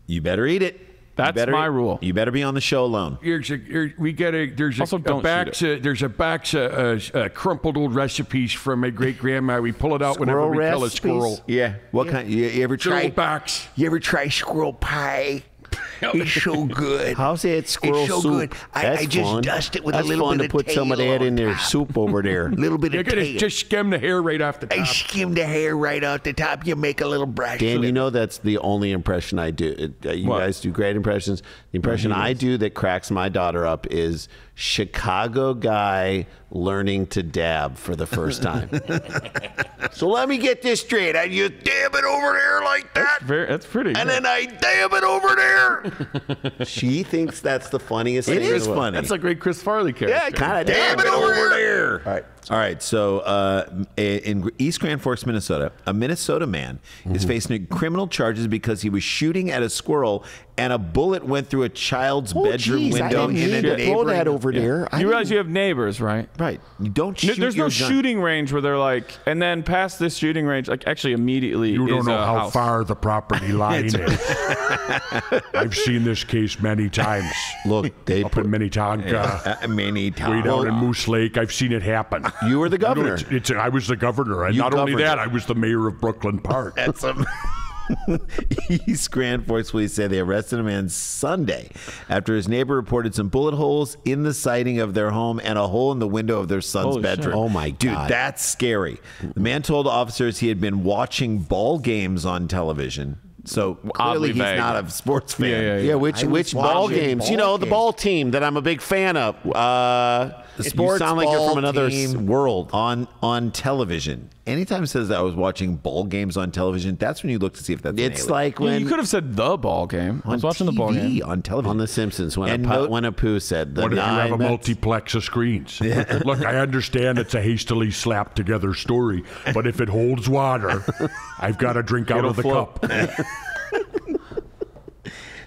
You better eat it. That's better, my rule. You better be on the show alone. Here's a, here, we get a there's also a, a box uh, there's a box uh, uh, uh, crumpled old recipes from my great grandma. We pull it out squirrel whenever we recipes. kill a squirrel. Yeah. What yeah. kind? You, you ever try box? You ever try squirrel pie? It's so good. How's it squirrel it's so soup? Good. I, I just fun. dust it with That's a little fun bit to of put some of that in their soup over there. A little bit You're of gonna tail. Just skim the hair right off the top. I skim the hair right off the top. You make a little brush. Dan, you know that's the only impression I do. Uh, you what? guys do great impressions. The impression mm-hmm. I do that cracks my daughter up is Chicago guy learning to dab for the first time. So let me get this straight. I just dab it over there like that. That's, very, that's pretty. And good. then I dab it over there. She thinks that's the funniest it thing. It is funny. That's a great Chris Farley character. Yeah, kind of. Damn, damn it over, over there. there. All right. All right. So uh, in East Grand Forks, Minnesota, a Minnesota man mm-hmm. is facing criminal charges because he was shooting at a squirrel and a bullet went through a child's oh, bedroom geez, window. in a neighbor that over yeah. there. I you realize you have neighbors, right? Right. You don't shoot. No, there's your no gun. shooting range where they're like, and then past this shooting range, like actually immediately. You don't is know how house. far the property line is. I've seen this case many times. Look, they up put, in Minnetonka, uh, Minnetonka, way down in Moose Lake. I've seen it happen. You were the governor. You know, it's, it's, I was the governor, and you not governor. only that, I was the mayor of Brooklyn Park. That's a East Grand Forks police say they arrested a man Sunday after his neighbor reported some bullet holes in the siding of their home and a hole in the window of their son's Holy bedroom. Shit. Oh my God. Dude, that's scary. The man told officers he had been watching ball games on television. So clearly he's vague. not a sports fan. Yeah, yeah, yeah. yeah which which ball games? Ball you know, games. the ball team that I'm a big fan of. Uh, the sports you sound like you're from another world on on television. Anytime it says that I was watching ball games on television, that's when you look to see if that's It's an alien. like when... Yeah, you could have said the ball game. I was watching T V, the ball game. On television. On The Simpsons, when, and a, no, when Apu said the What if you have a multiplex of screens? Yeah. Look, I understand it's a hastily slapped together story, but if it holds water, I've got to drink out It'll of the flip. cup.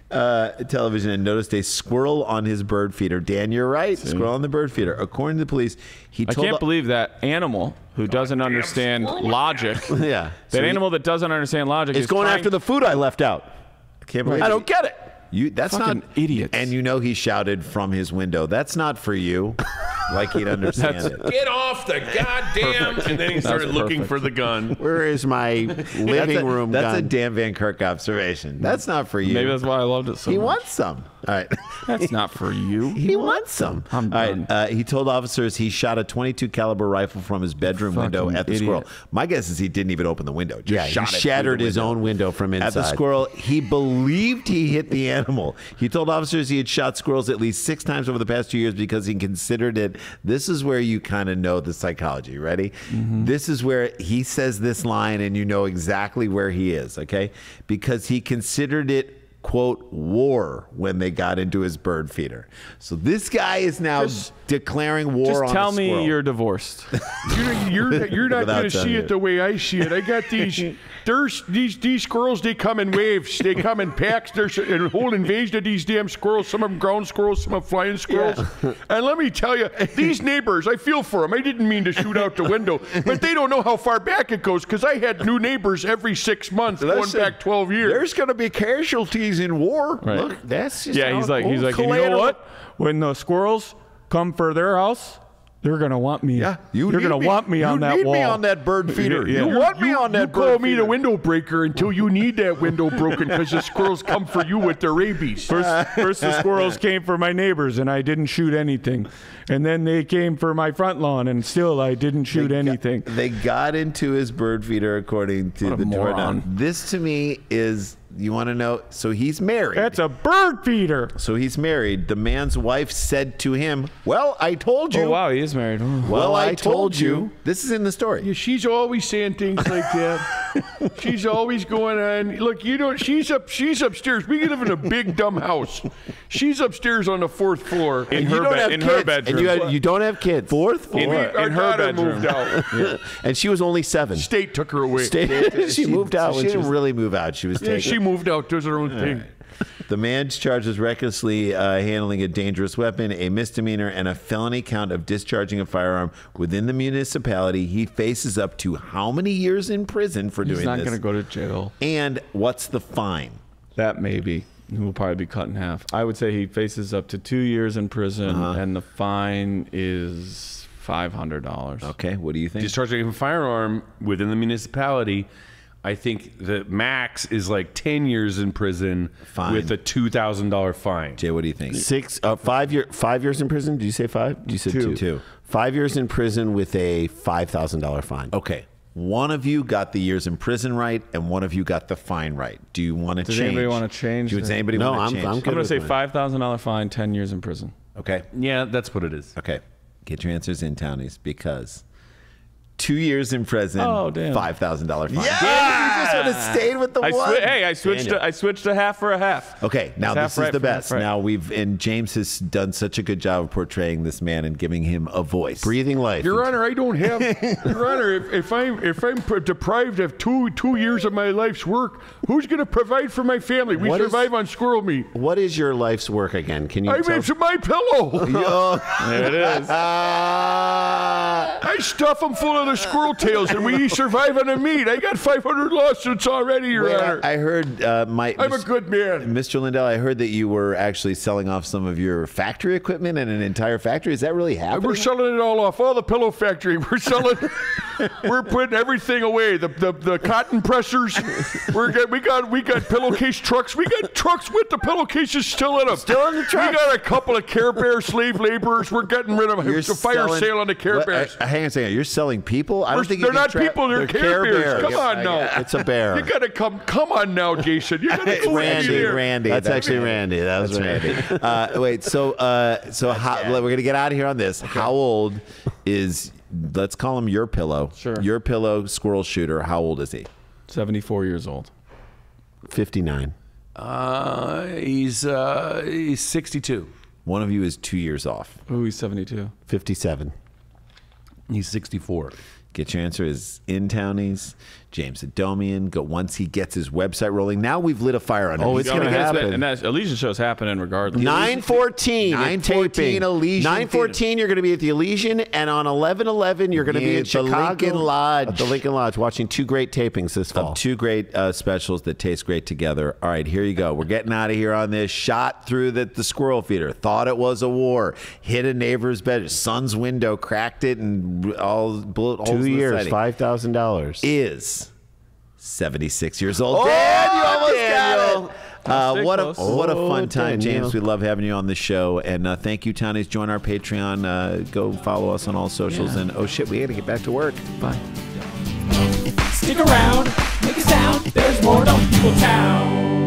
Uh, television and noticed a squirrel on his bird feeder. Dan, you're right. See? Squirrel on the bird feeder. According to the police, he told I can't believe that animal who doesn't oh, understand squirrel. logic. yeah. That so animal that doesn't understand logic is, is going after the food I left out. I can't believe I don't get it. You that's Fucking not idiots. And you know he shouted from his window, "That's not for you." Like he'd understand it. Get off the goddamn perfect. And then he started looking for the gun. Where is my living that's a, room that's gun? That's a Dan Van Kirk observation. That's not for you. Maybe that's why I loved it so he much. He wants some. All right. That's not for you. He, he wants some. I'm All done. Right. Uh, he told officers he shot a twenty-two caliber rifle from his bedroom Fucking window at the idiot. squirrel. My guess is he didn't even open the window. Just yeah, shot he shattered his window. own window from inside. At the squirrel, he believed he hit the animal. He told officers he had shot squirrels at least six times over the past two years because he considered it. This is where you kind of know the psychology. Ready? Mm-hmm. This is where he says this line and you know exactly where he is, okay? Because he considered it, quote, war when they got into his bird feeder. So this guy is now just declaring war on the squirrel. Just tell me you're divorced. You're, you're, you're not going to see you. it the way I see it. I got these, there's, these these squirrels, they come in waves. They come in packs. There's a whole invasion of these damn squirrels. Some of them ground squirrels, some of them flying squirrels. Yeah. And let me tell you, these neighbors, I feel for them. I didn't mean to shoot out the window, but they don't know how far back it goes because I had new neighbors every six months Listen, going back twelve years. There's going to be casualties in war. Right. Look, that's just yeah. He's like, he's like, you know what? When the squirrels come for their house, they're gonna want me. Yeah, you they're gonna me. want me you on that wall. You need me on that bird feeder. Yeah. You, you want me you, on that. You bird call feeder. me the window breaker until you need that window broken because the squirrels come for you with their rabies. First, first the squirrels came for my neighbors and I didn't shoot anything, and then they came for my front lawn and still I didn't shoot they anything. Got, they got into his bird feeder according to what the moron. This to me is. You want to know? So he's married. That's a bird feeder. So he's married. The man's wife said to him, well, I told you. Oh, wow, he is married. Oh. Well, well, I, I told, told you. you. This is in the story. Yeah, she's always saying things like that. She's always going on. Look, you know, she's up. She's upstairs. We live in a big, dumb house. She's upstairs on the fourth floor. In, and her, you don't be have in kids. her bedroom. And you, had, you don't have kids. Fourth floor. In, we, our in her bedroom. moved out. Yeah. And she was only seven. State took her away. State, she, she moved out. She, she didn't was, really move out. She was yeah, taken. She moved out, does her own All thing. Right. The man's charged with recklessly uh, handling a dangerous weapon, a misdemeanor, and a felony count of discharging a firearm within the municipality. He faces up to how many years in prison for He's doing this? He's not going to go to jail. And what's the fine? That may be. He will probably be cut in half. I would say he faces up to two years in prison, uh-huh. and the fine is five hundred dollars. Okay, what do you think? Discharging a firearm within the municipality. I think the max is like ten years in prison fine. with a two thousand dollar fine. Jay, what do you think? Six, uh, five, year, five years in prison? Did you say five? You said two. two. two. Five years in prison with a five thousand dollar fine. Okay. One of you got the years in prison right, and one of you got the fine right. Do you want to change? Does anybody want to change? Does anybody no, want to change? No, I'm, I'm going to say five thousand dollar fine, ten years in prison. Okay. Yeah, that's what it is. Okay. Get your answers in, townies, because... Two years in prison, oh, five thousand dollar fine. Yeah, Daniel, you just would have stayed with the I one. Hey, I switched. A, I switched a half for a half. Okay, now it's this is right the best. Right. Now we've and James has done such a good job of portraying this man and giving him a voice, breathing life. Your Honor, I don't have. Your Honor, if, if I'm if I'm deprived of two two years of my life's work, who's going to provide for my family? We what survive is, on squirrel meat. What is your life's work again? Can you? I made my pillow. Oh, there it is. Uh, I stuff them full of. The squirrel tails, and we survive on the meat. I got five hundred lawsuits already, Your Wait, Honor. I, I heard uh, my. I'm Mister a good man, Mister Lindell. I heard that you were actually selling off some of your factory equipment and an entire factory. Is that really happening? We're selling it all off. All the pillow factory. We're selling. We're putting everything away. The the, the cotton pressers. We're get, we got we got pillowcase trucks. We got trucks with the pillowcases still in them. Still in the truck. We got a couple of Care Bear slave laborers. We're getting rid of them. It's a fire sale on the Care Bears. What, I, hang on a second. You're selling people. People? I don't think they're not people. They're, they're Care Bears. Bears. Come on now. It's a bear. You gotta come. Come on now, Jason. You gotta go Randy. Here. Randy. That's, That's actually Randy. That was That's Randy. uh, wait. So, uh, so how, we're gonna get out of here on this. Okay. How old is? Let's call him your pillow. Sure. Your pillow squirrel shooter. How old is he? Seventy-four years old. Fifty-nine. Uh, he's uh, he's sixty-two. One of you is two years off. Oh, he's seventy-two. Fifty-seven. He's sixty-four. Get your answer is in, townies. James Adomian. Go once he gets his website rolling. Now we've lit a fire on him. Oh, it's going to happen. And that Elysian show's happening regardless. nine fourteen. nine fourteen Elysian. nine fourteen, you're going to be at the Elysian. And on eleven eleven, you're going to be at the Lincoln Lodge. At the Lincoln Lodge, watching two great tapings this fall. Of two great uh, specials that taste great together. All right, here you go. We're getting out of here on this. Shot through the, the squirrel feeder. Thought it was a war. Hit a neighbor's bed. Son's window. Cracked it. And all bullet holes in the siding. Two years, five thousand dollars. Is seventy-six years old. Oh, Dad, you almost Daniel. got it. Uh, what close. a what a fun oh, time, James. You. We love having you on the show. And uh, thank you, Townies. Join our Patreon. Uh, go follow us on all socials. Yeah. And oh, shit, we got to get back to work. Bye. Stick around. Make a sound. There's more Dumb People Town.